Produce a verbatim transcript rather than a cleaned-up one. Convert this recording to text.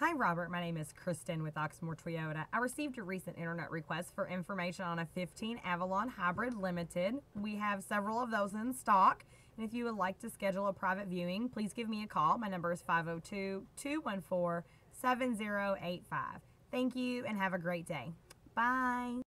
Hi Robert, my name is Kristen with Oxmoor Toyota. I received a recent internet request for information on a fifteen Avalon Hybrid Limited. We have several of those in stock, and if you would like to schedule a private viewing, please give me a call. My number is five oh two, two one four, seven oh eight five. Thank you and have a great day. Bye.